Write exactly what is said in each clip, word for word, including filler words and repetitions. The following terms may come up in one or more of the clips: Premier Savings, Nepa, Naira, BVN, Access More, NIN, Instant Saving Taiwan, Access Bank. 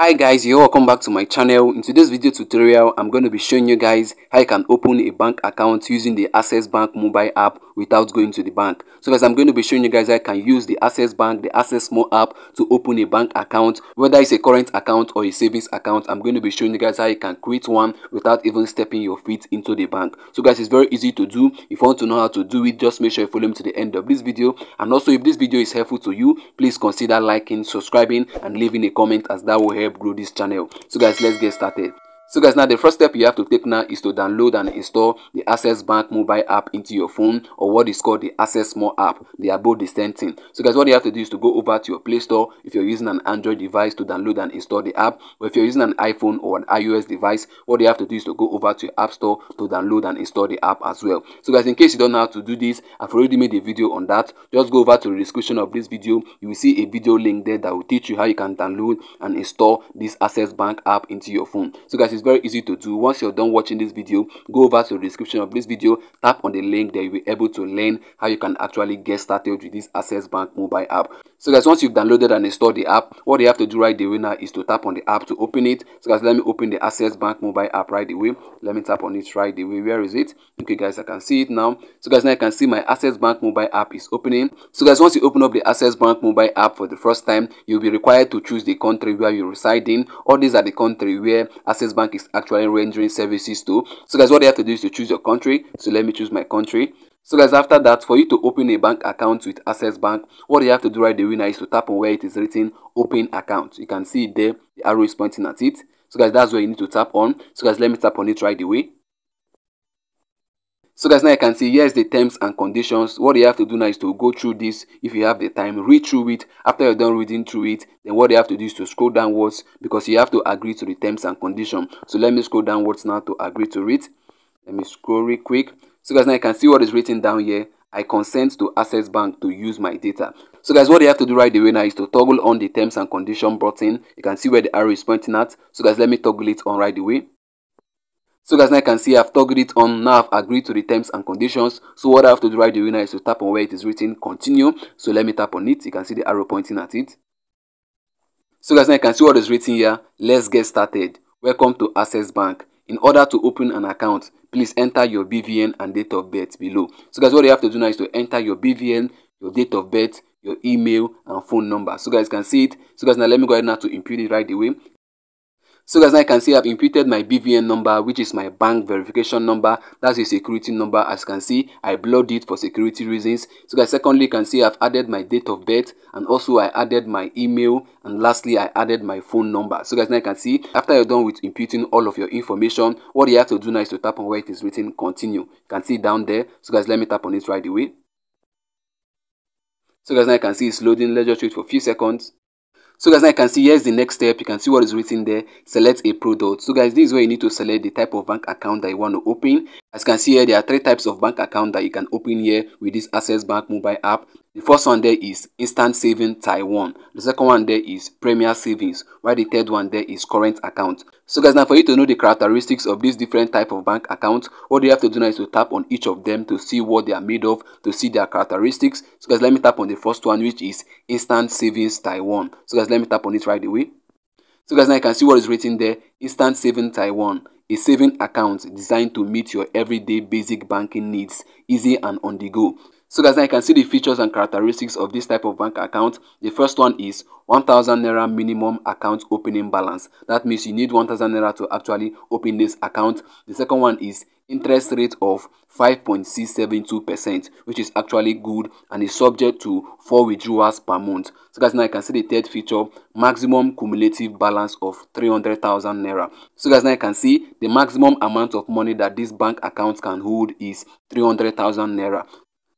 Hi guys, you're welcome back to my channel. In today's video tutorial, I'm going to be showing you guys how you can open a bank account using the Access Bank mobile app without going to the bank. So guys, I'm going to be showing you guys how you can use the Access Bank, the Access More app to open a bank account, whether it's a current account or a savings account. I'm going to be showing you guys how you can create one without even stepping your feet into the bank. So guys, it's very easy to do. If you want to know how to do it, just make sure you follow me to the end of this video. And also, if this video is helpful to you, please consider liking, subscribing, and leaving a comment, as that will help grow this channel. So guys, let's get started. So guys, now the first step you have to take now is to download and install the Access Bank mobile app into your phone, or what is called the Access More app. They are both the same thing. So guys, what you have to do is to go over to your Play Store if you're using an Android device to download and install the app, or if you're using an iPhone or an iOS device, what you have to do is to go over to your App Store to download and install the app as well. So guys, in case you don't know how to do this, I've already made a video on that. Just go over to the description of this video. You will see a video link there that will teach you how you can download and install this Access Bank app into your phone. So guys, it's very easy to do. Once you're done watching this video, go over to the description of this video, tap on the link there, you'll be able to learn how you can actually get started with this Access Bank mobile app. So guys, once you've downloaded and installed the app, what you have to do right away now is to tap on the app to open it. So guys, let me open the Access Bank mobile app right away. Let me tap on it right away. Where is it? Okay guys, I can see it now. So guys, now I can see my Access Bank mobile app is opening. So guys, once you open up the Access Bank mobile app for the first time, you'll be required to choose the country where you reside in. All these are the country where Access Bank is actually rendering services to. So guys, what you have to do is to choose your country. So let me choose my country. So guys, after that, for you to open a bank account with Access Bank, what you have to do right away now is to tap on where it is written open account. You can see it there, the arrow is pointing at it. So guys, that's where you need to tap on. So guys, let me tap on it right away. So guys, now you can see here's the terms and conditions. What you have to do now is to go through this. If you have the time, read through it. After you're done reading through it, then what you have to do is to scroll downwards, because you have to agree to the terms and conditions. So let me scroll downwards now to agree to it. Let me scroll real quick. So guys, now you can see what is written down here. I consent to Access Bank to use my data. So guys, what you have to do right away now is to toggle on the terms and condition button. You can see where the arrow is pointing at. So guys, let me toggle it on right away. So guys, now I can see I've toggled it on. Now I've agreed to the terms and conditions. So what I have to do right away now is to tap on where it is written continue. So let me tap on it. You can see the arrow pointing at it. So guys, now I can see what is written here. Let's get started. Welcome to Access Bank. In order to open an account, please enter your B V N and date of birth below. So guys, what you have to do now is to enter your B V N, your date of birth, your email and phone number. So guys, you can see it. So guys, now let me go ahead now to input it right away. So guys, now I can see I've imputed my B V N number, which is my bank verification number. That's a security number. As you can see, I blurred it for security reasons. So guys, secondly, you can see I've added my date of birth, and also I added my email, and lastly, I added my phone number. So guys, now you can see after you're done with imputing all of your information, what you have to do now is to tap on where it is written continue. You can see down there. So guys, let me tap on it right away. So guys, now you can see it's loading. Let's just wait for a few seconds. So guys, now you can see here's the next step. You can see what is written there. Select a product. So guys, this is where you need to select the type of bank account that you want to open. As you can see here, there are three types of bank account that you can open here with this Access Bank mobile app. The first one there is Instant Saving Taiwan. The second one there is Premier Savings, while the third one there is Current Account. So guys, now for you to know the characteristics of these different type of bank accounts, what you have to do now is to tap on each of them to see what they are made of, to see their characteristics. So guys, let me tap on the first one, which is Instant Savings Taiwan. So guys, let me tap on it right away. So guys, now you can see what is written there, Instant Saving Taiwan. A saving account designed to meet your everyday basic banking needs, easy and on the go. So guys, now you can see the features and characteristics of this type of bank account. The first one is one thousand Naira minimum account opening balance. That means you need one thousand Naira to actually open this account. The second one is interest rate of five point six seven two percent, which is actually good and is subject to four withdrawals per month. So guys, now you can see the third feature, maximum cumulative balance of three hundred thousand Naira. So guys, now you can see the maximum amount of money that this bank account can hold is three hundred thousand Naira.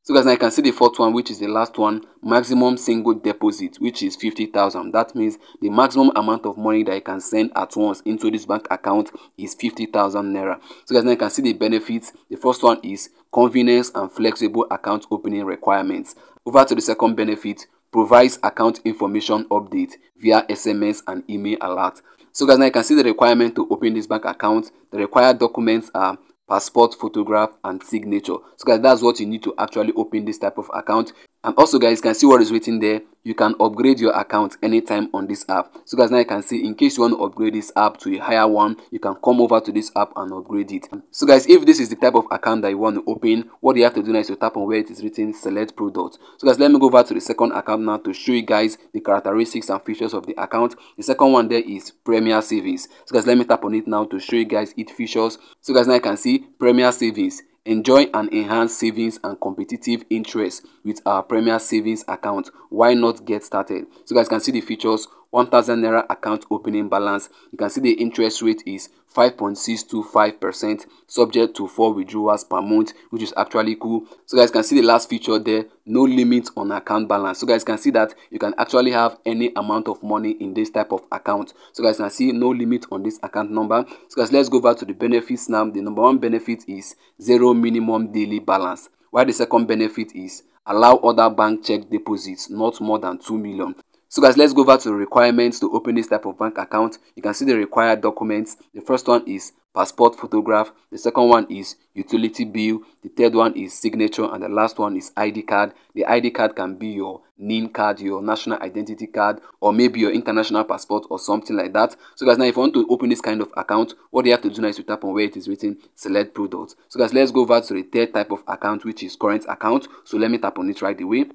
So guys, now you can see the fourth one, which is the last one, maximum single deposit, which is fifty thousand. That means the maximum amount of money that you can send at once into this bank account is fifty thousand Naira. So guys, now you can see the benefits. The first one is convenience and flexible account opening requirements. Over to the second benefit, provides account information update via S M S and email alert. So guys, now you can see the requirement to open this bank account. The required documents are passport, photograph and signature. So guys, that's what you need to actually open this type of account. And also guys, you can see what is written there. You can upgrade your account anytime on this app. So guys, now you can see in case you want to upgrade this app to a higher one, you can come over to this app and upgrade it. So guys, if this is the type of account that you want to open, what you have to do now is to tap on where it is written select product. So guys, let me go over to the second account now to show you guys the characteristics and features of the account. The second one there is Premier Savings. So guys, let me tap on it now to show you guys its features. So guys, now you can see Premier Savings. Enjoy and enhance savings and competitive interest with our Premier Savings account. Why not get started? So guys, you can see the features. one thousand naira account opening balance. You can see the interest rate is five point six two five percent, subject to four withdrawals per month, which is actually cool. So guys, you can see the last feature there, no limit on account balance. So guys, you can see that you can actually have any amount of money in this type of account. So guys, you can see no limit on this account number. So guys, let's go back to the benefits now. The number one benefit is zero minimum daily balance, while the second benefit is allow other bank check deposits not more than two million. So guys, let's go over to the requirements to open this type of bank account. You can see the required documents. The first one is passport photograph, the second one is utility bill, the third one is signature, and the last one is I D card. The I D card can be your N I N card, your national identity card, or maybe your international passport or something like that. So guys, now if you want to open this kind of account, what you have to do now is to tap on where it is written select product. So guys, let's go over to the third type of account, which is current account. So let me tap on it right away.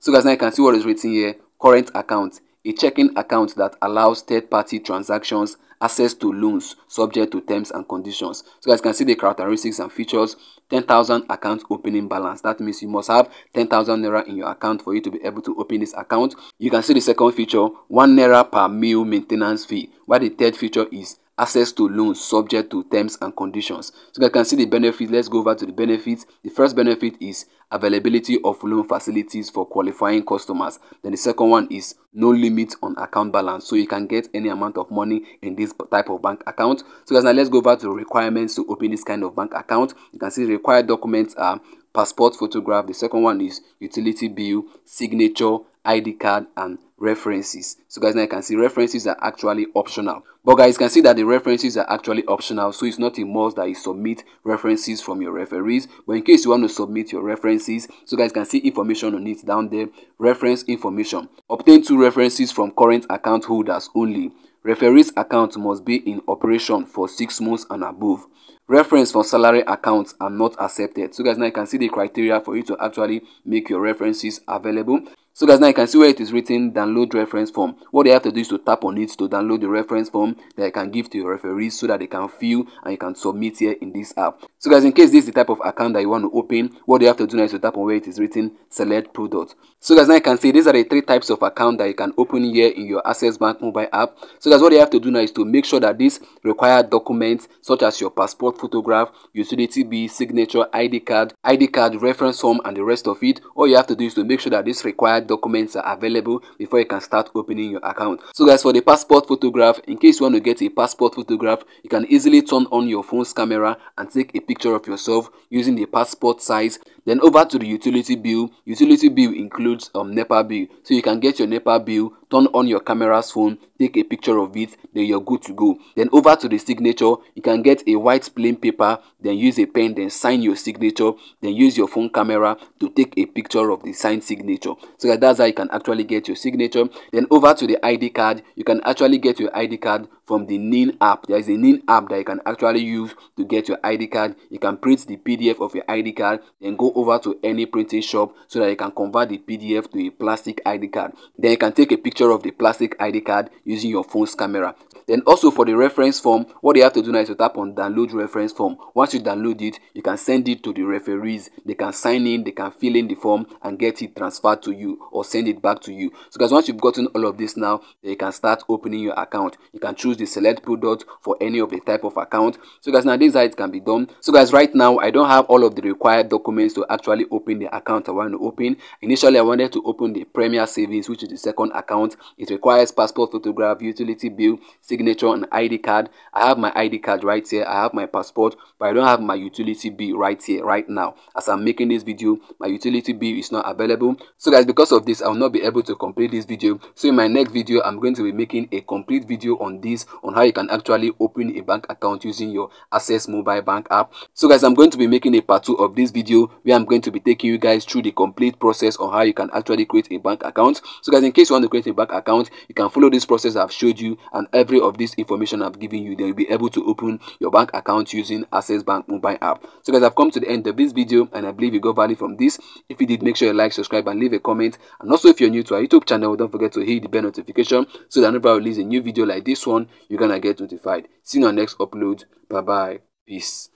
So guys, now you can see what is written here. Current account, a checking account that allows third-party transactions, access to loans subject to terms and conditions. So guys, you can see the characteristics and features. ten thousand account opening balance. That means you must have ten thousand naira in your account for you to be able to open this account. You can see the second feature, one naira per meal maintenance fee, while the third feature is access to loans subject to terms and conditions. So you can see the benefits. Let's go over to the benefits. The first benefit is availability of loan facilities for qualifying customers. Then the second one is no limit on account balance. So you can get any amount of money in this type of bank account. So guys, now let's go over to the requirements to open this kind of bank account. You can see the required documents are passport photograph. The second one is utility bill, signature, I D card, and references. So guys, now you can see references are actually optional. But guys, you can see that the references are actually optional, so it's not a must that you submit references from your referees. But in case you want to submit your references, so guys, you can see information on it down there. Reference information. Obtain two references from current account holders only. Referees account must be in operation for six months and above. Reference for salary accounts are not accepted. So guys, now you can see the criteria for you to actually make your references available. So guys, now you can see where it is written download reference form. What you have to do is to tap on it to download the reference form that you can give to your referees so that they can fill and you can submit here in this app. So guys, in case this is the type of account that you want to open, what you have to do now is to tap on where it is written select product. So guys, now you can see these are the three types of account that you can open here in your Access Bank mobile app. So guys, what you have to do now is to make sure that these required documents such as your passport photograph, utility bill, signature, I D card, I D card, reference form, and the rest of it. All you have to do is to make sure that these required documents are available before you can start opening your account. So guys, for the passport photograph, in case you want to get a passport photograph, you can easily turn on your phone's camera and take a picture of yourself using the passport size. Then over to the utility bill. Utility bill includes um Nepa bill, so you can get your Nepa bill, turn on your camera's phone, take a picture of it, then you're good to go. Then over to the signature, you can get a white plain paper, then use a pen, then sign your signature, then use your phone camera to take a picture of the signed signature. So that that's how you can actually get your signature. Then over to the I D card, you can actually get your I D card from the N I N app. There is a N I N app that you can actually use to get your I D card. You can print the P D F of your I D card, then go over to any printing shop so that you can convert the P D F to a plastic I D card. Then you can take a picture of the plastic I D card using your phone's camera. Then also for the reference form, what you have to do now is to tap on download reference form. Once you download it, you can send it to the referees. They can sign in, they can fill in the form and get it transferred to you or send it back to you. So guys, once you've gotten all of this now, you can start opening your account. You can choose the select product for any of the type of account. So guys, now this is how it can be done. So guys, right now I don't have all of the required documents to actually open the account I want to open. Initially, I wanted to open the Premier Savings, which is the second account. It requires passport photograph, utility bill, signature and I D card. I have my I D card right here. I have my passport, but I don't have my utility bill right here, right now. As I'm making this video, my utility bill is not available. So guys, because of this, I will not be able to complete this video. So in my next video, I'm going to be making a complete video on this, on how you can actually open a bank account using your Access Mobile Bank app. So guys, I'm going to be making a part two of this video where I'm going to be taking you guys through the complete process on how you can actually create a bank account. So guys, in case you want to create a bank account, you can follow this process I've showed you, and every of this information I've given you, then you'll be able to open your bank account using Access Bank mobile app. So guys, I've come to the end of this video and I believe you got value from this. If you did, make sure you like, subscribe and leave a comment. And also if you're new to our YouTube channel, don't forget to hit the bell notification so that whenever I release a new video like this one, you're gonna get notified. See you in our next upload. Bye bye. Peace.